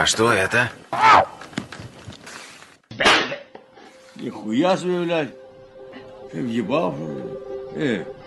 А что это? Нихуя себе, блядь. Ты въебал, блядь.